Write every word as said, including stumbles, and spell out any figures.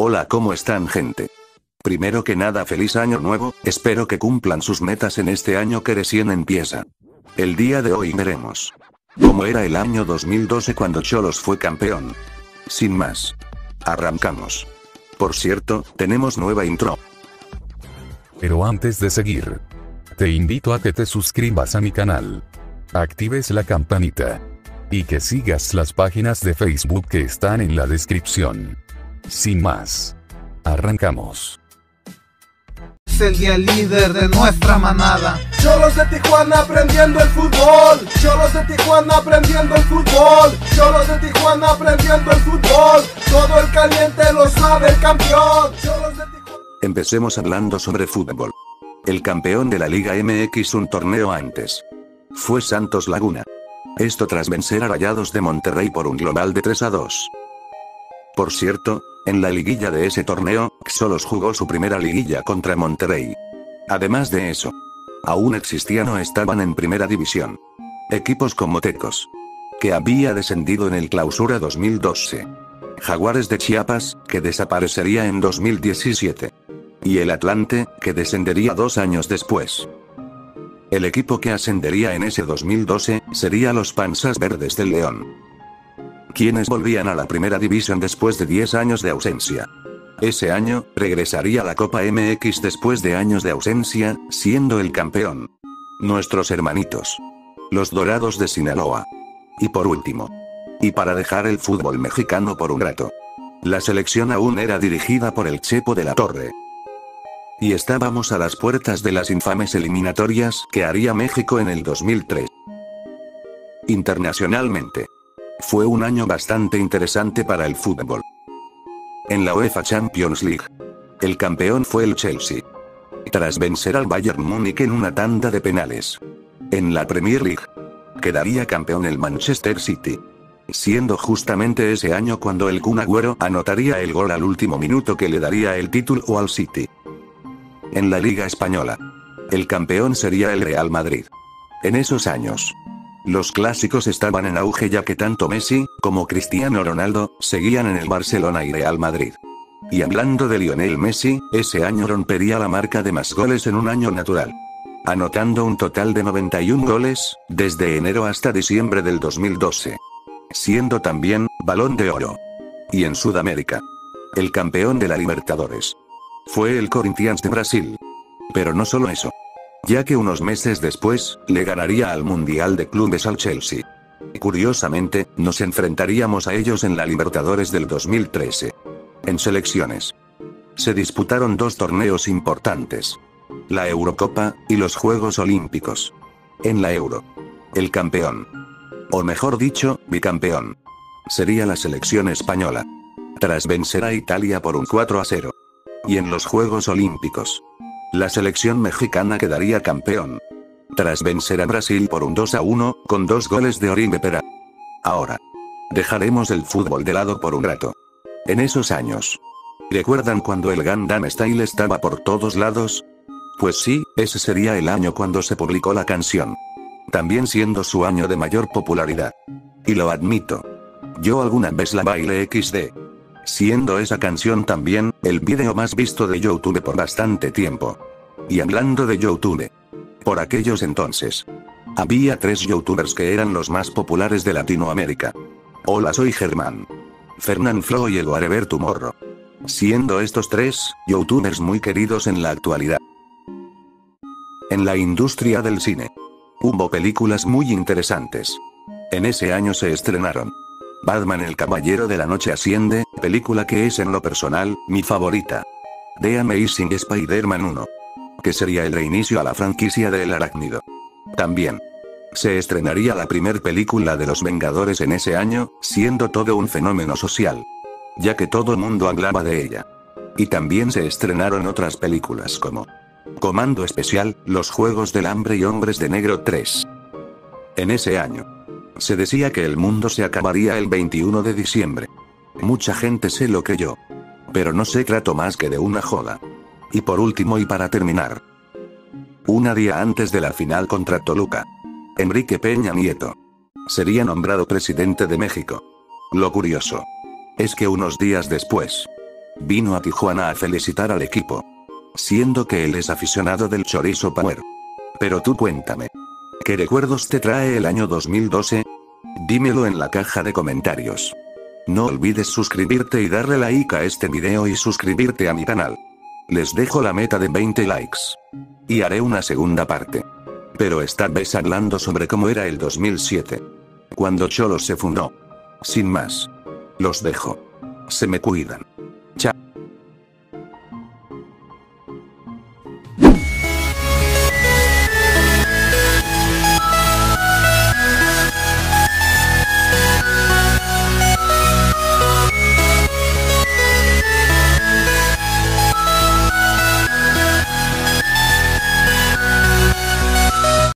Hola, ¿cómo están, gente? Primero que nada, feliz año nuevo, espero que cumplan sus metas en este año que recién empieza. El día de hoy veremos cómo era el año dos mil doce cuando Xolos fue campeón. Sin más, arrancamos. Por cierto, tenemos nueva intro. Pero antes de seguir, te invito a que te suscribas a mi canal, actives la campanita y que sigas las páginas de Facebook que están en la descripción. Sin más, arrancamos. Sería líder de nuestra manada. Xolos de Tijuana aprendiendo el fútbol. Xolos de Tijuana aprendiendo el fútbol. Xolos de Tijuana aprendiendo el fútbol. Todo el caliente lo sabe el campeón. Xolos de Tijuana. Empecemos hablando sobre fútbol. El campeón de la Liga M X un torneo antes fue Santos Laguna. Esto tras vencer a Rayados de Monterrey por un global de tres a dos. Por cierto, en la liguilla de ese torneo, Xolos jugó su primera liguilla contra Monterrey. Además de eso, aún existían o estaban en primera división equipos como Tecos, que había descendido en el Clausura dos mil doce, Jaguares de Chiapas, que desaparecería en dos mil diecisiete, y el Atlante, que descendería dos años después. El equipo que ascendería en ese dos mil doce, sería los Panzas Verdes del León, quienes volvían a la primera división después de diez años de ausencia. Ese año, regresaría a la Copa M X después de años de ausencia, siendo el campeón nuestros hermanitos, los Dorados de Sinaloa. Y por último, y para dejar el fútbol mexicano por un rato, la selección aún era dirigida por el Chepo de la Torre. Y estábamos a las puertas de las infames eliminatorias que haría México en el dos mil tres. Internacionalmente, fue un año bastante interesante para el fútbol. En la UEFA Champions League, el campeón fue el Chelsea, tras vencer al Bayern Múnich en una tanda de penales. En la Premier League, quedaría campeón el Manchester City, siendo justamente ese año cuando el Kun Agüero anotaría el gol al último minuto que le daría el título al City. En la Liga Española, el campeón sería el Real Madrid. En esos años, los clásicos estaban en auge, ya que tanto Messi como Cristiano Ronaldo seguían en el Barcelona y Real Madrid. Y hablando de Lionel Messi, ese año rompería la marca de más goles en un año natural, anotando un total de noventa y un goles, desde enero hasta diciembre del dos mil doce. Siendo también Balón de Oro. Y en Sudamérica, el campeón de la Libertadores fue el Corinthians de Brasil. Pero no solo eso, ya que unos meses después, le ganaría al Mundial de Clubes al Chelsea. Curiosamente, nos enfrentaríamos a ellos en la Libertadores del dos mil trece. En selecciones, se disputaron dos torneos importantes: la Eurocopa y los Juegos Olímpicos. En la Euro, el campeón, o mejor dicho, bicampeón, sería la selección española, tras vencer a Italia por un cuatro a cero. Y en los Juegos Olímpicos, la selección mexicana quedaría campeón, tras vencer a Brasil por un dos a uno, con dos goles de Oribe Peralta. Ahora, dejaremos el fútbol de lado por un rato. En esos años, ¿recuerdan cuando el Gangnam Style estaba por todos lados? Pues sí, ese sería el año cuando se publicó la canción, también siendo su año de mayor popularidad. Y lo admito, yo alguna vez la bailé equis de. Siendo esa canción también el vídeo más visto de YouTube por bastante tiempo. Y hablando de YouTube, por aquellos entonces, había tres YouTubers que eran los más populares de Latinoamérica: Hola Soy Germán, Fernanfloo y Ego Areberto Morro. Siendo estos tres YouTubers muy queridos en la actualidad. En la industria del cine, hubo películas muy interesantes. En ese año se estrenaron Batman el caballero de la noche asciende, película que es en lo personal mi favorita. The Amazing Spider-Man uno, que sería el reinicio a la franquicia del arácnido. También se estrenaría la primer película de Los Vengadores en ese año, siendo todo un fenómeno social, ya que todo el mundo hablaba de ella. Y también se estrenaron otras películas como Comando Especial, Los Juegos del Hambre y Hombres de Negro tres. En ese año, se decía que el mundo se acabaría el veintiuno de diciembre. Mucha gente se lo creyó, pero no se trató más que de una joda. Y por último y para terminar, un día antes de la final contra Toluca, Enrique Peña Nieto sería nombrado presidente de México. Lo curioso es que unos días después, Vino a Tijuana a felicitar al equipo. Siendo que él es aficionado del chorizo power. Pero tú cuéntame. ¿Qué recuerdos te trae el año dos mil doce? Dímelo en la caja de comentarios. No olvides suscribirte y darle like a este video y suscribirte a mi canal. Les dejo la meta de veinte likes. Y haré una segunda parte. Pero esta vez hablando sobre cómo era el dos mil siete. Cuando Xolos se fundó. Sin más. Los dejo. Se me cuidan. Chao.